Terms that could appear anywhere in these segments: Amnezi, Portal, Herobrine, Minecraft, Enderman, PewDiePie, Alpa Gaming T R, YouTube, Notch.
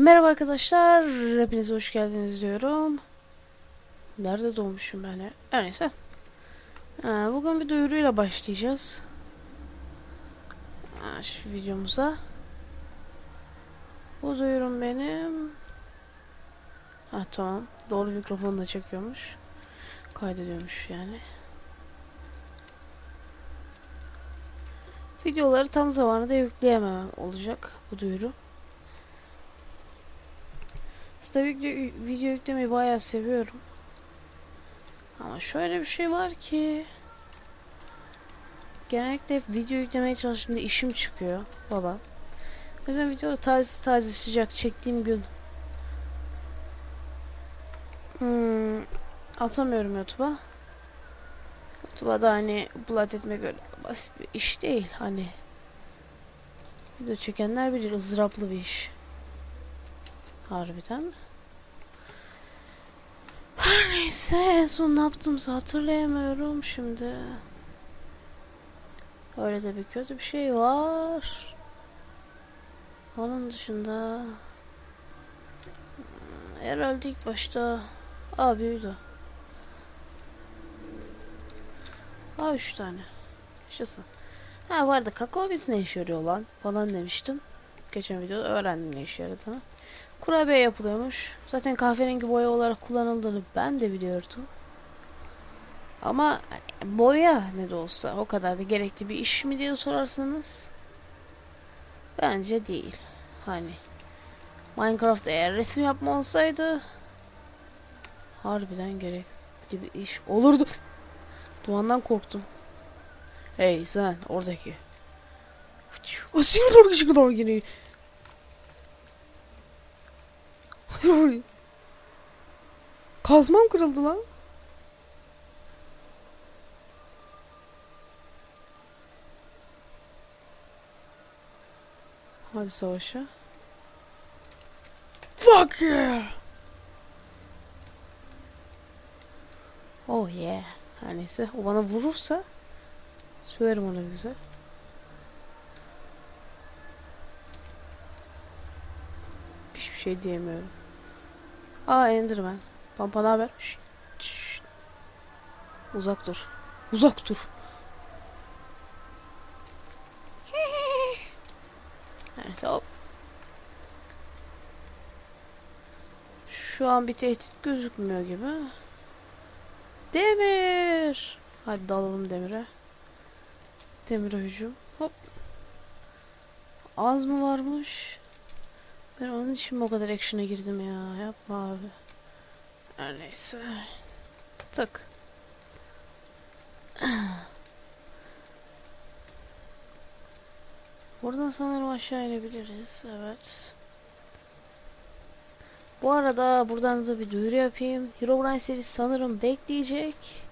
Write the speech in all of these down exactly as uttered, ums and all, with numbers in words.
Merhaba arkadaşlar, hepinize hoş geldiniz diyorum. Nerede doğmuşum ben ya? Her neyse. Ee, bugün bir duyuruyla başlayacağız. Ee, şu videomuza. Bu duyurum benim. Ha tamam, doğru mikrofonu da çekiyormuş. Kaydediyormuş yani. Videoları tam zamanında yükleyemem olacak bu duyuru. İşte video, video yüklemeyi bayağı seviyorum. Ama şöyle bir şey var ki genellikle hep video yüklemeye çalıştığımda işim çıkıyor falan. O yüzden videoları taze taze sıcak çektiğim gün hmm, atamıyorum YouTube'a. YouTube'a da hani upload etmek öyle basit bir iş değil hani. Video çekenler bilir, ızdıraplı bir iş. Harbiden. Her neyse, en son ne yaptığımızı hatırlayamıyorum şimdi. Öyle de bir kötü bir şey var. Onun dışında herhalde ilk başta Aa büyüdü. Aa üç tane. Yaşasın. Ha bu arada kakao biz ne işe yarıyor lan falan demiştim. Geçen videoda öğrendim ne işe yaradığını. Kurabiye yapılıyormuş. Zaten kahverengi boya olarak kullanıldığını ben de biliyordum. Ama boya ne de olsa o kadar da gerekli bir iş mi diye sorarsanız bence değil. Hani Minecraft eğer resim yapma olsaydı harbiden gerekli bir iş olurdu. Dumandan korktum. Hey sen oradaki. O sinir orgacı kadar geliyor. Kazmam kırıldı lan. Hadi savaşa. Fuck yeah. Oh yeah. Her neyse o bana vurursa söverim ona güzel. Hiçbir şey diyemiyorum. Aa Enderman. Pampa naber? Şşt, şşt. Uzak dur. Uzak dur. Neyse hop. Şu an bir tehdit gözükmüyor gibi. Demir. Hadi dalalım demire. Demire hücum. Hop. Az mı varmış? Ben onun için mi o kadar action'a girdim ya? Yapma abi. Her neyse. Tık. Buradan sanırım aşağı inebiliriz. Evet. Bu arada buradan da bir duyuru yapayım. Herobrine serisi sanırım bekleyecek.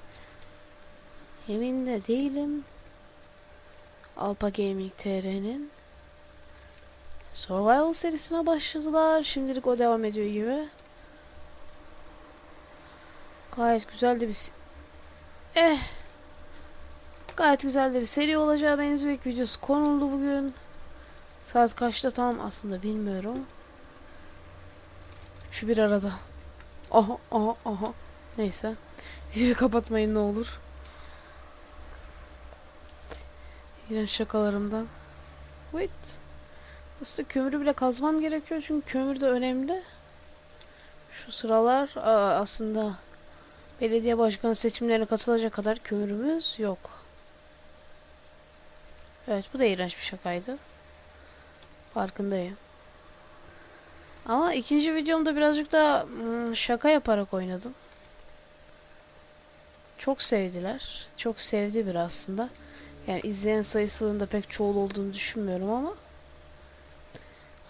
Emin de değilim. Alpa Gaming T R'nin Survival serisine başladılar. Şimdilik o devam ediyor gibi. Gayet güzel de bir eh gayet güzel de bir seri olacağı benziyor. İlk videosu konuldu bugün. Saat kaçta tam aslında bilmiyorum. Şu bir arada. Aha aha aha. Neyse. Videoyu kapatmayın ne olur. Yine şakalarımdan. Wait. Aslında kömürü bile kazmam gerekiyor çünkü kömür de önemli. Şu sıralar aa, aslında belediye başkanı seçimlerine katılacak kadar kömürümüz yok. Evet bu da iğrenç bir şakaydı. Farkındayım. Ama ikinci videomda birazcık daha ıı, şaka yaparak oynadım. Çok sevdiler. Çok sevdi bir aslında. Yani izleyen sayısının da pek çoğul olduğunu düşünmüyorum ama.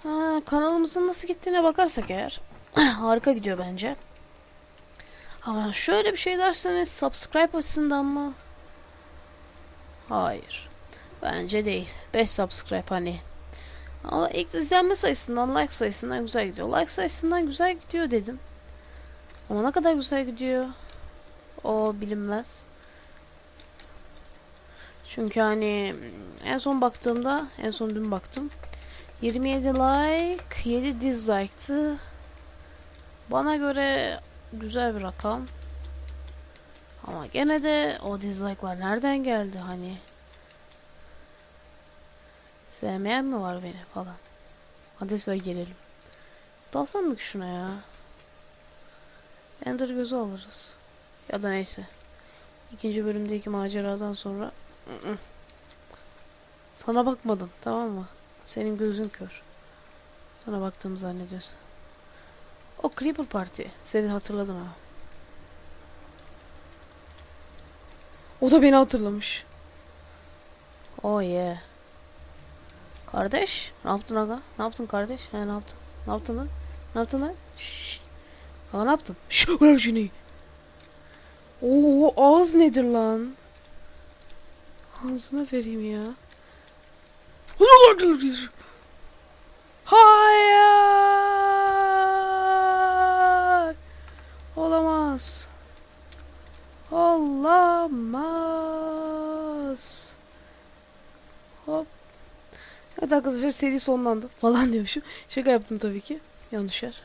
Ha, kanalımızın nasıl gittiğine bakarsak eğer harika gidiyor bence. Ama şöyle bir şey derseniz subscribe açısından mı? Hayır. Bence değil. beş subscribe hani. Ama ilk izlenme sayısından, like sayısından güzel gidiyor. Like sayısından güzel gidiyor dedim. Ama ne kadar güzel gidiyor? O bilinmez. Çünkü hani en son baktığımda, en son dün baktım. yirmi yedi like, yedi dislike'tı. Bana göre güzel bir rakam. Ama gene de o dislike'lar nereden geldi hani? Sevmeyen mi var beni falan? Hadi söyle gelelim. Dalsam mı ki şuna ya? Ender gözü alırız. Ya da neyse. İkinci bölümdeki maceradan sonra... Sana bakmadım, tamam mı? Senin gözün kör. Sana baktığımı zannediyorsun. O Creeper Party. Seni hatırladım ha. O da beni hatırlamış. Oh yeah. Kardeş, ne yaptın aga? Ne yaptın kardeş? He, ne yaptın? Ne yaptın lan? Ne yaptın lan? Şşşt. Aga ne yaptın? Şşşt. Ulan şunu. Oo, ağız nedir lan? Ağzına vereyim ya. Hayır. Olamaz. Olamaz. Hop. Evet arkadaşlar, seri sonlandı falan diyormuşum. Şaka yaptım tabii ki. Yanlış yer.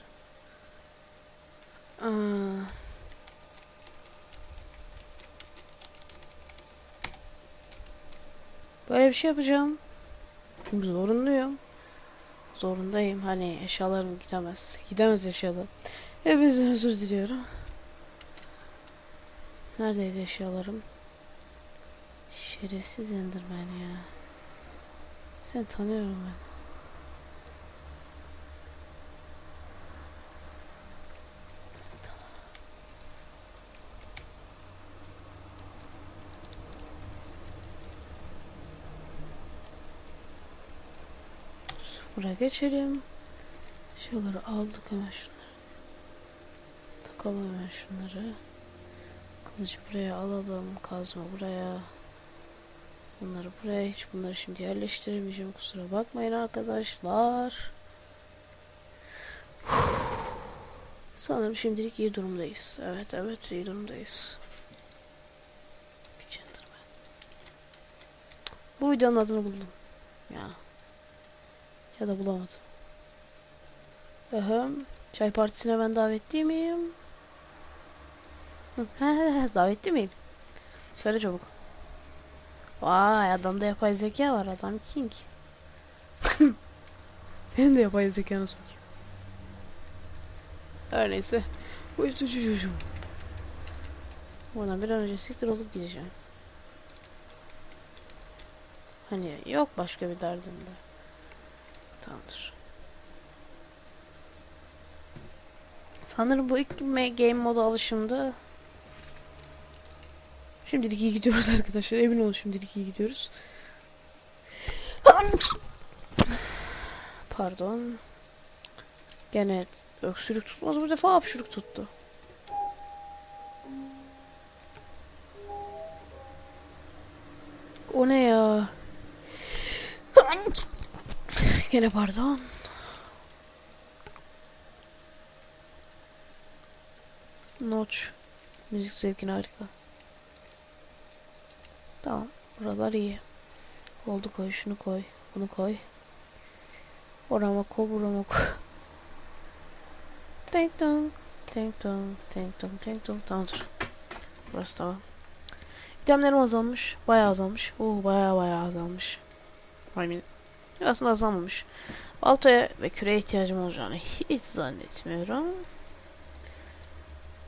Aa. Böyle bir şey yapacağım. Çünkü zorundayım. Zorundayım. Hani eşyalarım gidemez. Gidemez eşyalarım. Hepinizden özür diliyorum. Neredeydi eşyalarım? Şerefsiz Enderman ya. Seni tanıyorum ben. Tamam. Buraya geçelim. Şuraları aldık, hemen şunları. Takalım hemen şunları. Kılıcı buraya alalım. Kazma buraya. Bunları buraya, hiç bunları şimdi yerleştiremeyeceğim, kusura bakmayın arkadaşlar. Sanırım şimdilik iyi durumdayız. Evet evet iyi durumdayız. Bu videonun adını buldum. Ya. Ya da bulamadım. Aha. Çay partisine ben davetli miyim? Davetli miyim? Söyle çabuk. Vay, adamda yapay zeka var, adam king. Senin de yapay zekanı sokayım. Her neyse. Buradan bir an önce siktir olup gideceğim. Hani yok başka bir derdim de. Tamamdır. Sanırım bu ilk game modu alışımdı. Şimdilik iyi gidiyoruz arkadaşlar. Emin olun şimdilik iyi gidiyoruz. Pardon. Gene öksürük tutmaz. Bu defa hapşuruk tuttu. O ne ya? Gene pardon. Notch. Müzik zevkine harika. Tamam, buralar iyi. Oldu, koy şunu, koy bunu, koy orama, koy burama, koy. Tank dong tank dong tank dong tank dong. Tamamdır, burası tamam. İtemlerim azalmış, bayağı azalmış. Oo, bayağı bayağı azalmış. Hayır, aslında azalmamış. Baltaya ve küreye ihtiyacım olacağını hiç zannetmiyorum.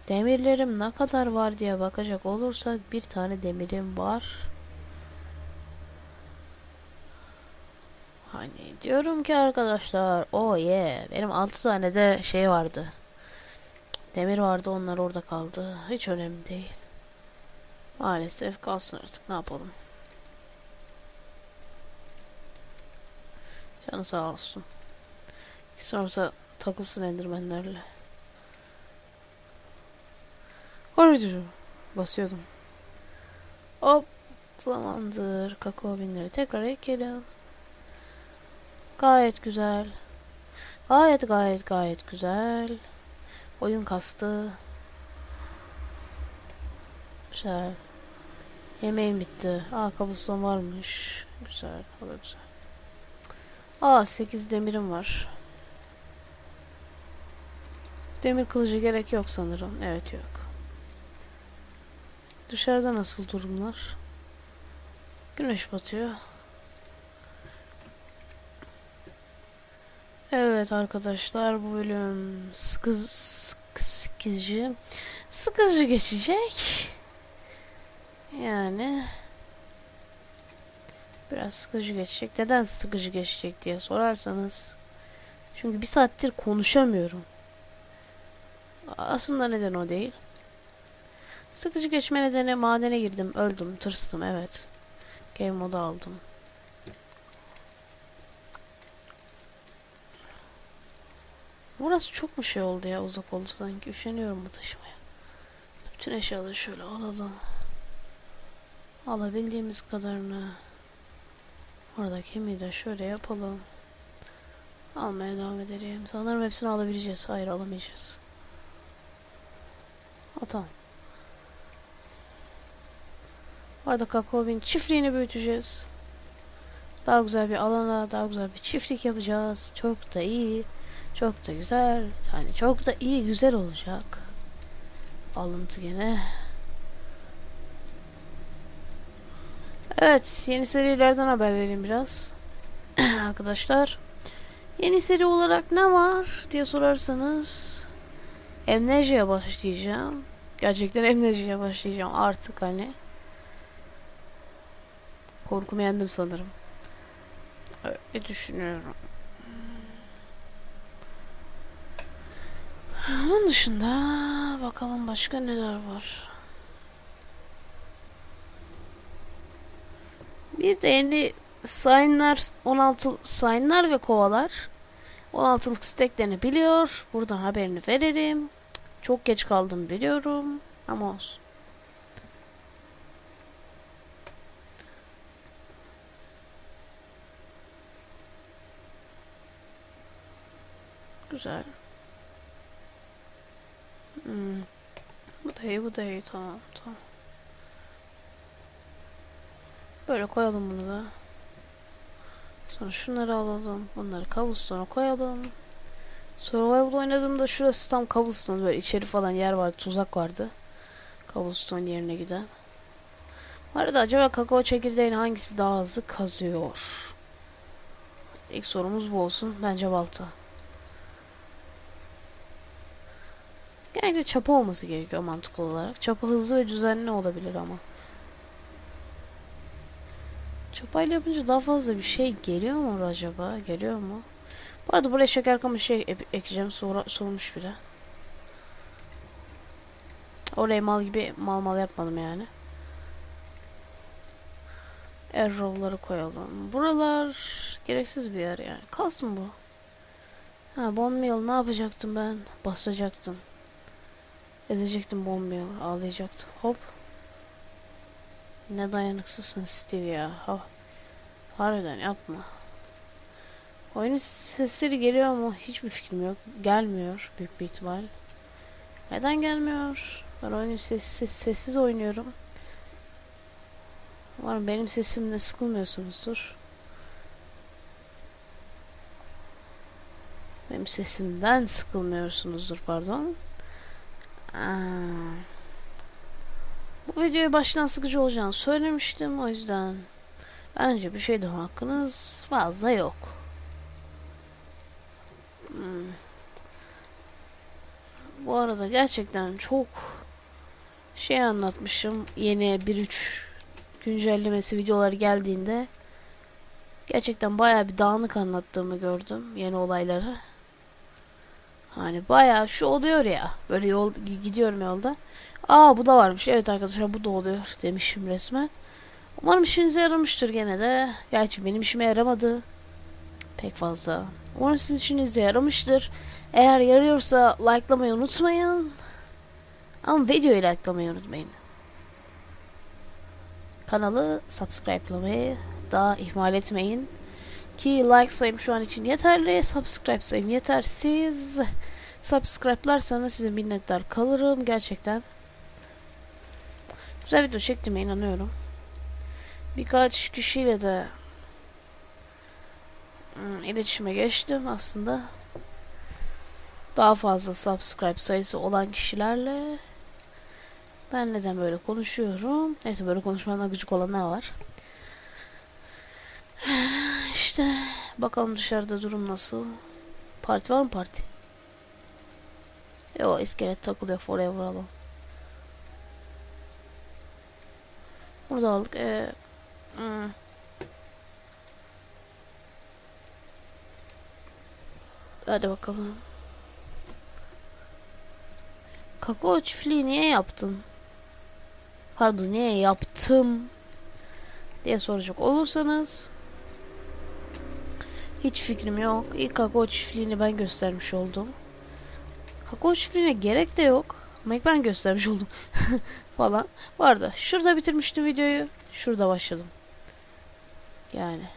Demirlerim ne kadar var diye bakacak olursak bir tane demirim var. Hani diyorum ki arkadaşlar, oh yeah, benim altı tane de şey vardı. Demir vardı, onlar orada kaldı. Hiç önemli değil. Maalesef kalsın artık, ne yapalım. Canı sağ olsun. Sonra takılsın Enderman'lerle. Orada basıyordum. Hop, zamandır kakao binleri tekrar ekleyelim. Gayet güzel. Gayet gayet gayet güzel. Oyun kastı. Güzel. Yemeğim bitti. Aa, kabuston varmış. Güzel, o da güzel. Aa, sekiz demirim var. Demir kılıcı gerek yok sanırım. Evet, yok. Dışarıda nasıl durumlar? Güneş batıyor. Evet arkadaşlar, bu bölüm sıkı sıkı sıkıcı sıkıcı geçecek. Yani biraz sıkıcı geçecek. Neden sıkıcı geçecek diye sorarsanız, çünkü bir saattir konuşamıyorum. Aslında neden o değil. Sıkıcı geçme nedeni madene girdim, öldüm, tırstım, evet. Game modu aldım. Burası çok mu şey oldu ya, uzak oldu sanki. Üşeniyorum bu taşımaya. Bütün eşyaları şöyle alalım. Alabildiğimiz kadarını. Orada kemiği de şöyle yapalım. Almaya devam edelim. Sanırım hepsini alabileceğiz. Hayır, alamayacağız. O tamam. Bu arada Kakaobin çiftliğini büyüteceğiz. Daha güzel bir alana, daha güzel bir çiftlik yapacağız. Çok da iyi. Çok da güzel. Yani çok da iyi, güzel olacak. Alıntı gene. Evet, yeni serilerden haber vereyim biraz. Arkadaşlar, yeni seri olarak ne var diye sorarsanız, Amnezi'ye başlayacağım. Gerçekten Amnezi'ye başlayacağım artık hani. Korkumu yendim sanırım. Öyle düşünüyorum. Onun dışında bakalım başka neler var. Bir de yeni sayınlar, on altı sayınlar ve kovalar. on altılık steklerini biliyor. Buradan haberini verelim. Çok geç kaldım biliyorum. Ama olsun. Güzel. Hmm. Bu da iyi, bu da iyi. Tamam, tamam. Böyle koyalım bunu da. Sonra şunları alalım. Bunları cobblestone'a koyalım. Survival oynadığımda şurası tam cobblestone. Böyle içeri falan yer vardı. Tuzak vardı. Cobblestone yerine giden. Bu arada acaba kakao çekirdeğini hangisi daha hızlı kazıyor? İlk sorumuz bu olsun. Bence balta. Genelde çapa olması gerekiyor mantıklı olarak. Çapa hızlı ve düzenli olabilir ama. Çapayla yapınca daha fazla bir şey geliyor mu acaba? Geliyor mu? Bu arada buraya şeker kamışı e ekeceğim. Sonra, sormuş biri. Orayı mal gibi mal mal yapmadım yani. Arrow'ları koyalım. Buralar gereksiz bir yer yani. Kalsın bu. Ha, bone meal ne yapacaktım ben? Basacaktım. Ezecektim bone meal'ı. Ağlayacaktım. Hop. Ne dayanıksızsın Steve ya. Ha. Harbiden yapma. Oyunun sesleri geliyor mu? Hiçbir fikrim yok. Gelmiyor büyük bir ihtimal. Neden gelmiyor? Ben oyunun sessiz, sessiz oynuyorum. Umarım benim sesimle sıkılmıyorsunuzdur. Benim sesimden sıkılmıyorsunuzdur pardon. Aa. Bu videoya baştan sıkıcı olacağını söylemiştim, o yüzden bence bir şey daha hakkınız fazla yok. Hmm. Bu arada gerçekten çok şey anlatmışım. Yeni bir nokta üç güncellemesi videoları geldiğinde gerçekten bayağı bir dağınık anlattığımı gördüm yeni olayları. Hani bayağı şu oluyor ya, böyle yol gidiyorum yolda. Aa, bu da varmış. Evet arkadaşlar, bu da oluyor demişim resmen. Umarım işinize yaramıştır gene de. Gerçi benim işime yaramadı pek fazla. Umarım sizin işinize yaramıştır. Eğer yarıyorsa likelamayı unutmayın. Ama videoyu likelamayı unutmayın. Kanalı subscribelamayı daha ihmal etmeyin. Ki like sayım şu an için yeterli. Subscribe sayım yetersiz. Subscribe'larsanız size minnettar kalırım gerçekten. Güzel video çektiğime inanıyorum. Birkaç kişiyle de hmm, iletişime geçtim aslında. Daha fazla subscribe sayısı olan kişilerle ben neden böyle konuşuyorum? Neyse, böyle konuşmadan gıcık olanlar var. İşte bakalım dışarıda durum nasıl? Parti var mı parti? Yo, iskelet takılıyor, oraya vuralım. Burada aldık. Ee, hmm. Hadi bakalım. Kakao çiftliği niye yaptın? Pardon, niye yaptım diye soracak olursanız hiç fikrim yok. İlk kakao çiftliğini ben göstermiş oldum. Kakao çiftliğine gerek de yok. Mek ben göstermiş oldum falan. Bu arada şurada bitirmiştim videoyu. Şurada başladım. Yani.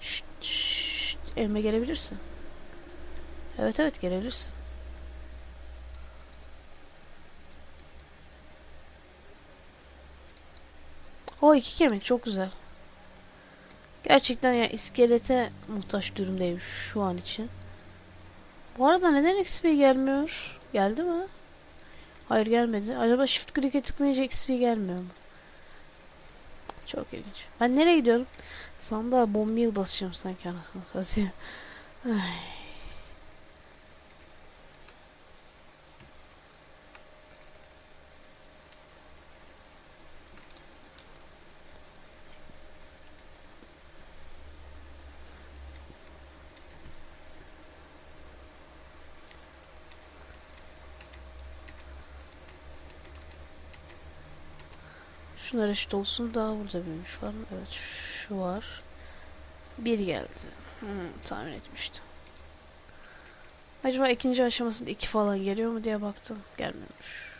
Şşt, şşt, evime gelebilirsin. Evet evet gelebilirsin. O iki kemik çok güzel. Gerçekten ya, iskelete muhtaç durumdayım şu an için. Bu arada neden X P gelmiyor? Geldi mi? Hayır gelmedi. Acaba shift click'e tıklayınca X P gelmiyor mu? Çok ilginç. Ben nereye gidiyorum? Sandığa bombil basacağım sanki, anasını satayım. Ay. Şunlar eşit olsun. Daha burada büyümüş var mı? Evet, şu var. Bir geldi. Hmm, tahmin etmiştim. Acaba ikinci aşamasında iki falan geliyor mu diye baktım. Gelmemiş.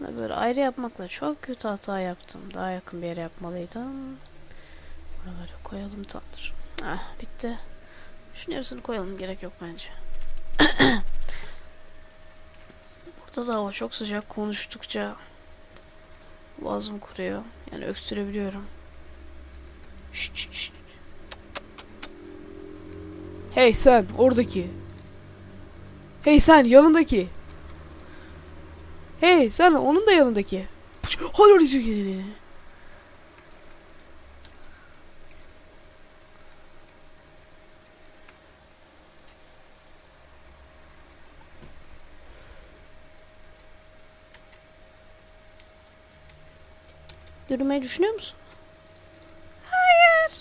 Bunları böyle ayrı yapmakla çok kötü hata yaptım. Daha yakın bir yere yapmalıydım. Buraları koyalım, tamdır. Ah, bitti. Şunun yarısını koyalım. Gerek yok bence. Da hava çok sıcak, konuştukça boğazım kuruyor, yani öksürebiliyorum. Şşt şşt şşt. Hey sen oradaki, hey sen yanındaki, hey sen onun da yanındaki. Hayır, yürümeyi düşünüyor musun? Hayır.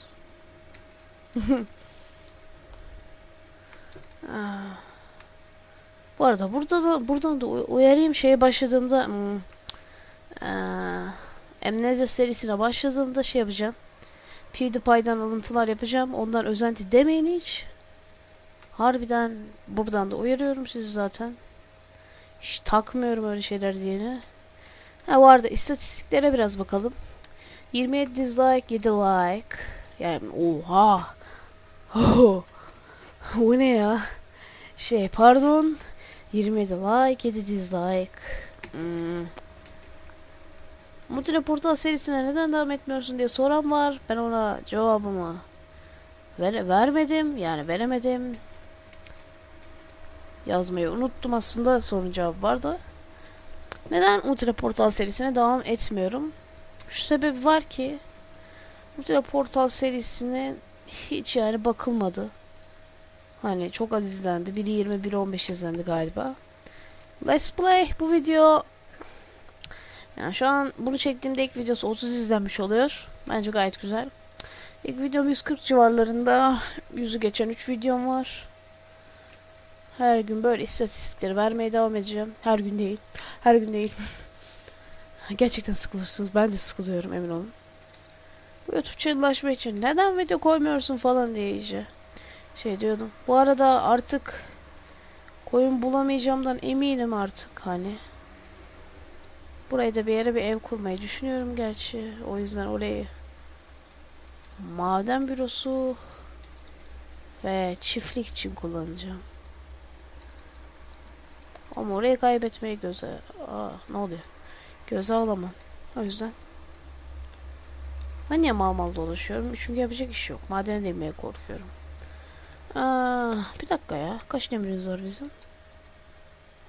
Bu arada burada da, buradan da uyarayım, şeye başladığımda hmm, ee, Amnezi serisine başladığımda şey yapacağım. PewDiePie'dan alıntılar yapacağım. Ondan özenti demeyin hiç. Harbiden buradan da uyarıyorum sizi zaten. Hiç takmıyorum öyle şeyler diyene. Ha, bu arada istatistiklere biraz bakalım. yirmi yedi dislike, yedi like. Yani oha. Oh. O ne ya? Şey pardon. yirmi yedi like, yedi dislike. Hmm. Mutlu Portal serisine neden devam etmiyorsun diye soran var. Ben ona cevabımı ver vermedim. Yani veremedim. Yazmayı unuttum aslında. Sorun cevabı var da. Neden Ultra Portal serisine devam etmiyorum? Şu sebebi var ki Ultra Portal serisine hiç yani bakılmadı. Hani çok az izlendi. Biri yirmi, biri on beş izlendi galiba. Let's Play bu video. Yani şu an bunu çektiğimde ilk videosu otuz izlenmiş oluyor. Bence gayet güzel. İlk videom yüz kırk civarlarında. yüzü geçen üç videom var. Her gün böyle istatistikleri vermeye devam edeceğim. Her gün değil. Her gün değil. Gerçekten sıkılırsınız. Ben de sıkılıyorum, emin olun. Bu YouTube çığırlaşma için neden video koymuyorsun falan diye iyice şey diyordum. Bu arada artık koyun bulamayacağımdan eminim artık hani. Buraya da bir yere bir ev kurmayı düşünüyorum gerçi. O yüzden orayı maden bürosu ve çiftlik için kullanacağım. Ama orayı kaybetmeyi göze... Aa, ne oluyor? Göze alamam. O yüzden... Ben niye mal mal dolaşıyorum? Çünkü yapacak iş yok. Madene değmeye korkuyorum. Aa, bir dakika ya. Kaç demirimiz var bizim?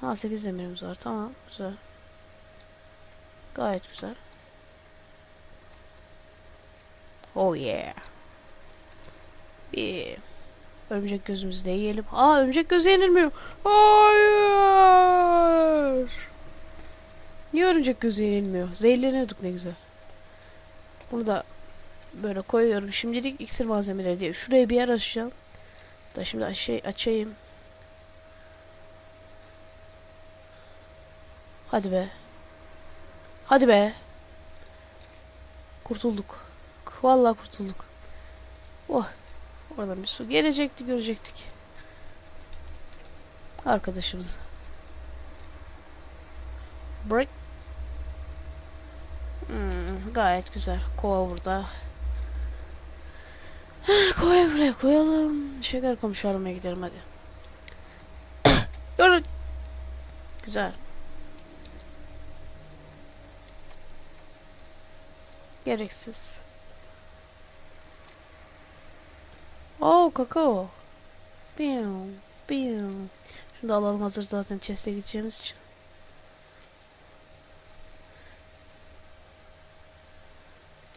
Ha, sekiz demirimiz var. Tamam. Güzel. Gayet güzel. Oh yeah. Bir... Örümcek gözümüzü de yiyelim. Aa, örümcek gözü yenilmiyor. Hayır. Niye örümcek gözü yenilmiyor? Zehirleniyorduk ne güzel. Bunu da böyle koyuyorum. Şimdilik iksir malzemeleri diye. Şuraya bir yer açacağım. Da şimdi aşağı açayım. Hadi be. Hadi be. Kurtulduk. Vallahi kurtulduk. Oh. Oradan bir su gelecekti, görecektik. Arkadaşımız. Break. Hmm, gayet güzel. Kova burada. Kovayı buraya koyalım. Şeker komşu aramaya gidelim hadi. Güzel. Gereksiz. Oo, kakao. Biyum, biyum. Şunu da alalım, hazır zaten chest'e gideceğimiz için.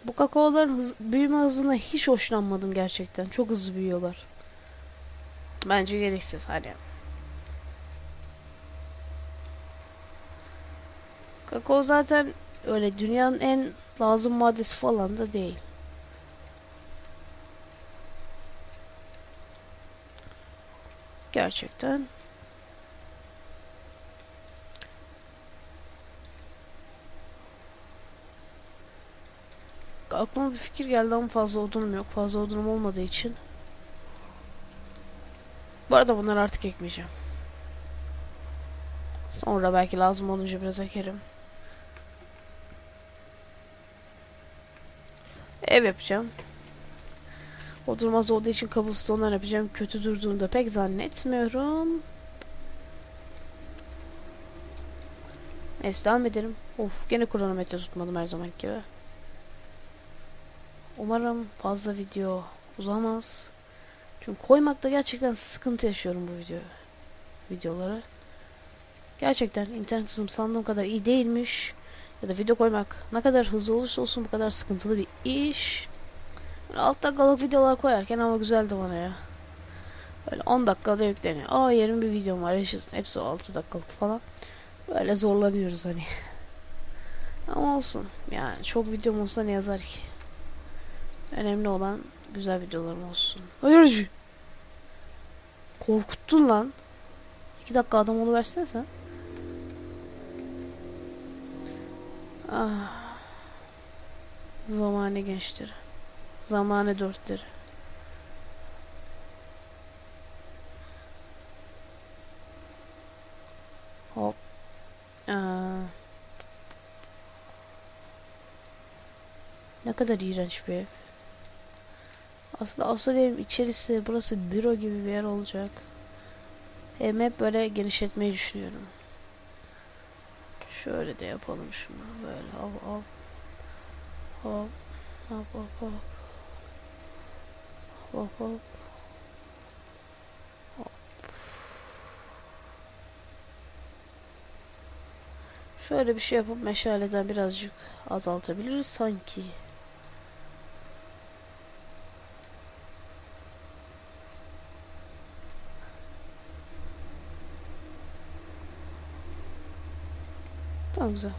Bu kakaoların hız, büyüme hızına hiç hoşlanmadım gerçekten. Çok hızlı büyüyorlar. Bence gereksiz hani. Kakao zaten öyle dünyanın en lazım maddesi falan da değil. Gerçekten. Aklıma bir fikir geldi ama fazla odunum yok. Fazla odunum olmadığı için. Bu arada bunları artık ekmeyeceğim. Sonra belki lazım olunca biraz ekerim. Ev yapacağım. Oturmaz olduğu için kabustonlar yapacağım. Kötü durduğunu da pek zannetmiyorum. Neyse, devam edelim. Of, gene kronometre tutmadım her zamanki gibi. Umarım fazla video uzamaz. Çünkü koymakta gerçekten sıkıntı yaşıyorum bu video videoları. Gerçekten internet hızım sandığım kadar iyi değilmiş. Ya da video koymak ne kadar hızlı olursa olsun bu kadar sıkıntılı bir iş. altı dakikalık videolar koyarken ama güzeldi bana ya. Böyle on dakikada yükleniyor. Aa, yarın bir videom var yaşasın. Hepsi altı dakikalık falan. Böyle zorlanıyoruz hani. Ama olsun. Yani çok videom olsa ne yazar ki? Önemli olan güzel videolarım olsun. Hayır. Korkuttun lan. iki dakika adam oluversene sen. Ah. Zamanı gençtir. Zamanı dörttür. Hop. Aa. Ne kadar iğrenç bir ev. Aslında aslında diyeyim, içerisi burası büro gibi bir yer olacak. Hem hep böyle genişletmeyi düşünüyorum. Şöyle de yapalım şunu. Böyle hop hop. Hop hop hop hop. Hop hop. Hop. Şöyle bir şey yapıp meşaleden birazcık azaltabiliriz sanki. Tamam, güzel.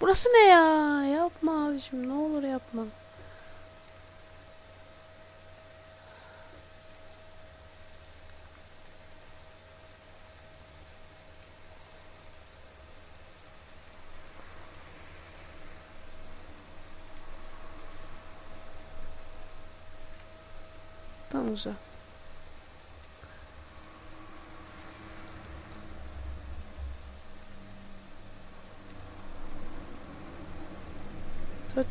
Burası ne ya? Yapma abicim, ne olur yapma. Tamam, güzel. tut.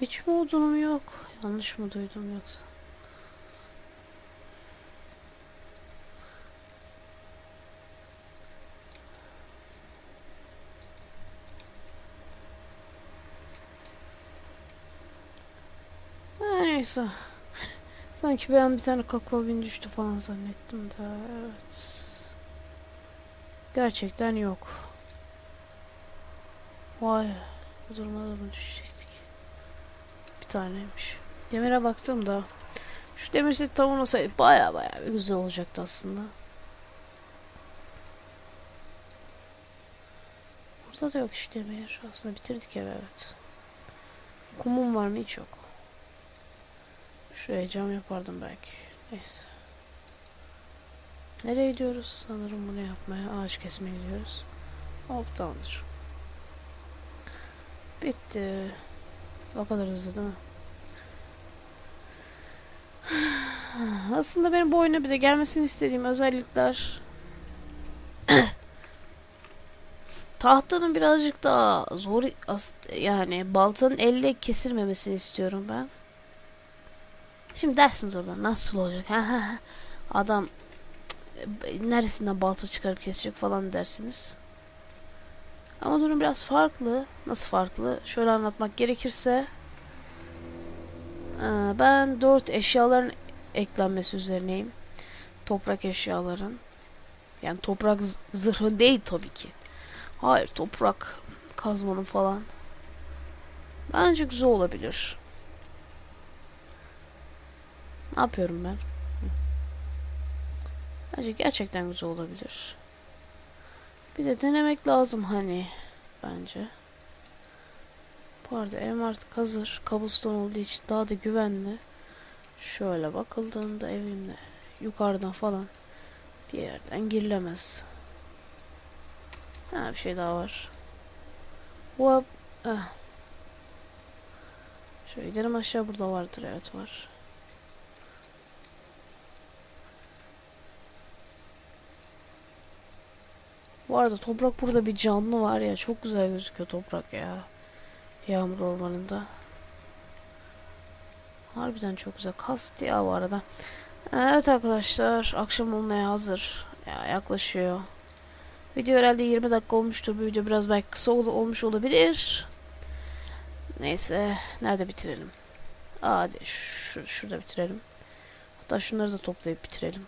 Hiç mi odunum yok? Yanlış mı duydum yoksa? Neyse. Sanki ben bir tane kakao düştü falan zannettim de. Evet. Gerçekten yok. Vay. Bu duruma da bunu düşecektik. Bir taneymiş. Demire baktım da. Şu demiri tamamlasaydı baya baya bir güzel olacaktı aslında. Burada da yok hiç demir. Aslında bitirdik ev, evet. Kumum var mı? Hiç yok. Şuraya cam yapardım belki. Neyse. Nereye gidiyoruz? Sanırım bunu yapmaya, ağaç kesmeye gidiyoruz. Optandır. Bitti. O kadar hızlı değil mi? Aslında benim bu oyuna bir de gelmesini istediğim özellikler... Tahtanın birazcık daha zor... Yani baltanın elle kesilmemesini istiyorum ben. Şimdi dersiniz oradan nasıl olacak? Adam neresinden balta çıkarıp kesecek falan dersiniz. Ama durum biraz farklı. Nasıl farklı? Şöyle anlatmak gerekirse, ben dört eşyaların eklenmesi üzerineyim. Toprak eşyaların. Yani toprak zırhı değil tabii ki. Hayır, toprak kazmanın falan. Bence güzel olabilir. Ne yapıyorum ben? Bence gerçekten güzel olabilir. Bir de denemek lazım hani. Bence. Bu arada evim artık hazır. Kabuston olduğu için daha da güvenli. Şöyle bakıldığında evimde yukarıdan falan bir yerden girilemez. Ha, bir şey daha var. Bu ah. Şöyle gidelim aşağı, burada vardır, evet var. Bu arada toprak, burada bir canlı var ya, çok güzel gözüküyor toprak ya. Yağmur ormanında. Harbiden çok güzel. Kast ya bu arada. Evet arkadaşlar, akşam olmaya hazır. Ya, yaklaşıyor. Video herhalde yirmi dakika olmuştur. Bu video biraz belki kısa ol olmuş olabilir. Neyse, nerede bitirelim? Hadi şur şurada bitirelim. Hatta şunları da toplayıp bitirelim.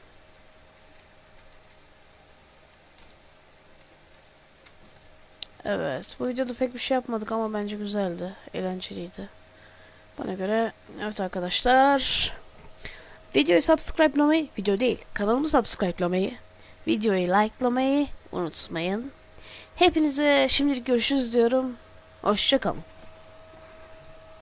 Evet, bu videoda pek bir şey yapmadık ama bence güzeldi, eğlenceliydi. Bana göre evet arkadaşlar. Videoyu subscribelamayı, video değil, kanalımı subscribelamayı, videoyu likelamayı unutmayın. Hepinize şimdilik görüşürüz diyorum. Hoşça kalın.